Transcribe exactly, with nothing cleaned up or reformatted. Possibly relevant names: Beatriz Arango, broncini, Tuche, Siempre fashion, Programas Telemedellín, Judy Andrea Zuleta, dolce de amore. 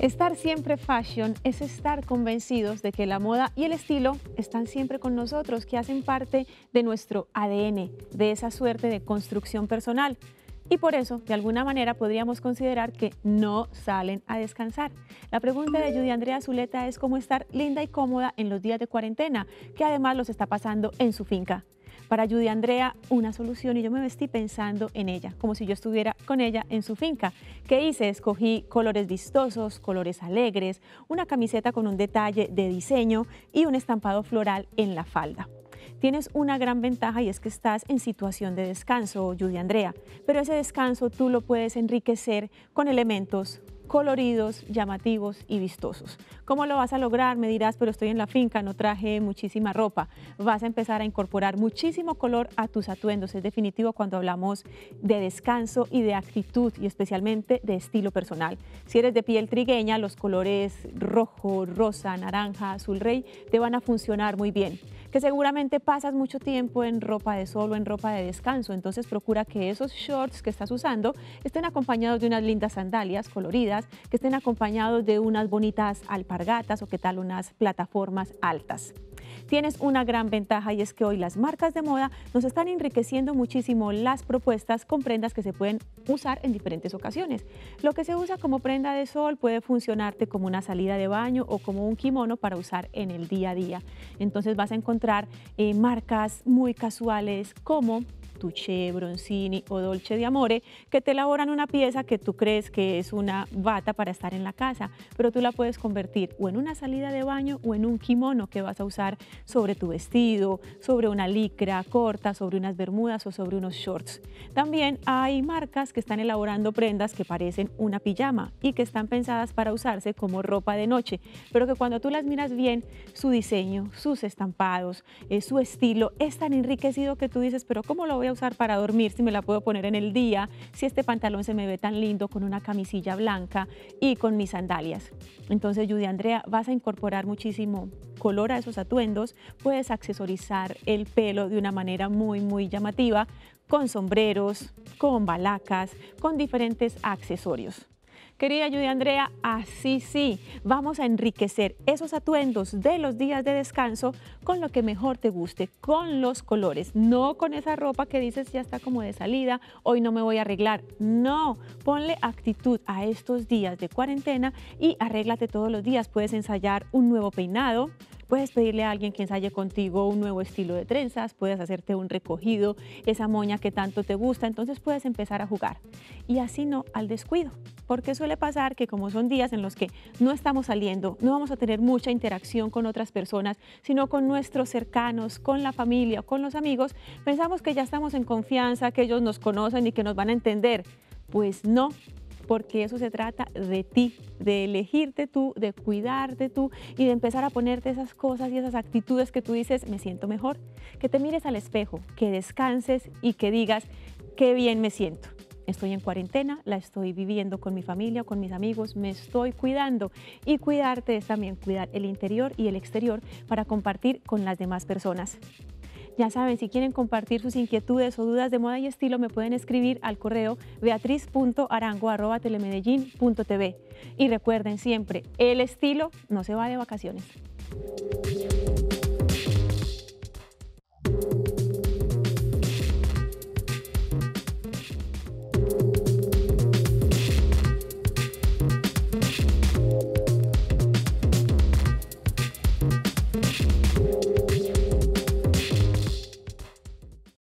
Estar siempre fashion es estar convencidos de que la moda y el estilo están siempre con nosotros, que hacen parte de nuestro A D N, de esa suerte de construcción personal. Y por eso, de alguna manera, podríamos considerar que no salen a descansar. La pregunta de Judy Andrea Zuleta es cómo estar linda y cómoda en los días de cuarentena, que además los está pasando en su finca. Para Judy Andrea, una solución, y yo me vestí pensando en ella, como si yo estuviera con ella en su finca. ¿Qué hice? Escogí colores vistosos, colores alegres, una camiseta con un detalle de diseño y un estampado floral en la falda. Tienes una gran ventaja y es que estás en situación de descanso, Judy Andrea, pero ese descanso tú lo puedes enriquecer con elementos coloridos, llamativos y vistosos. ¿Cómo lo vas a lograr? Me dirás, pero estoy en la finca, no traje muchísima ropa. Vas a empezar a incorporar muchísimo color a tus atuendos. Es definitivo cuando hablamos de descanso y de actitud, y especialmente de estilo personal. Si eres de piel trigueña, los colores rojo, rosa, naranja, azul rey te van a funcionar muy bien. Que seguramente pasas mucho tiempo en ropa de sol o en ropa de descanso, entonces procura que esos shorts que estás usando estén acompañados de unas lindas sandalias coloridas, que estén acompañados de unas bonitas alpargatas o qué tal unas plataformas altas. Tienes una gran ventaja y es que hoy las marcas de moda nos están enriqueciendo muchísimo las propuestas con prendas que se pueden usar en diferentes ocasiones. Lo que se usa como prenda de sol puede funcionarte como una salida de baño o como un kimono para usar en el día a día. Entonces vas a encontrar eh, marcas muy casuales como Tuche, Broncini o Dolce de Amore, que te elaboran una pieza que tú crees que es una bata para estar en la casa, pero tú la puedes convertir o en una salida de baño o en un kimono que vas a usar sobre tu vestido, sobre una licra corta, sobre unas bermudas o sobre unos shorts. También hay marcas que están elaborando prendas que parecen una pijama y que están pensadas para usarse como ropa de noche, pero que cuando tú las miras bien, su diseño, sus estampados, eh, su estilo es tan enriquecido que tú dices, pero ¿cómo lo voy a usar para dormir si me la puedo poner en el día, si este pantalón se me ve tan lindo con una camisilla blanca y con mis sandalias? Entonces, Judy Andrea, vas a incorporar muchísimo color a esos atuendos, puedes accesorizar el pelo de una manera muy, muy llamativa, con sombreros, con balacas, con diferentes accesorios. Querida Judy Andrea, así sí, vamos a enriquecer esos atuendos de los días de descanso con lo que mejor te guste, con los colores, no con esa ropa que dices ya está como de salida, hoy no me voy a arreglar. No, ponle actitud a estos días de cuarentena y arréglate todos los días. Puedes ensayar un nuevo peinado, puedes pedirle a alguien que ensaye contigo un nuevo estilo de trenzas, puedes hacerte un recogido, esa moña que tanto te gusta, entonces puedes empezar a jugar. Y así no al descuido, porque suele pasar que como son días en los que no estamos saliendo, no vamos a tener mucha interacción con otras personas, sino con nuestros cercanos, con la familia o con los amigos, pensamos que ya estamos en confianza, que ellos nos conocen y que nos van a entender. Pues no. Porque eso se trata de ti, de elegirte tú, de cuidarte tú y de empezar a ponerte esas cosas y esas actitudes que tú dices, me siento mejor. Que te mires al espejo, que descanses y que digas, qué bien me siento. Estoy en cuarentena, la estoy viviendo con mi familia, con mis amigos, me estoy cuidando. Y cuidarte es también cuidar el interior y el exterior para compartir con las demás personas. Ya saben, si quieren compartir sus inquietudes o dudas de moda y estilo, me pueden escribir al correo beatriz punto arango arroba telemedellin punto tv. Y recuerden siempre, el estilo no se va de vacaciones.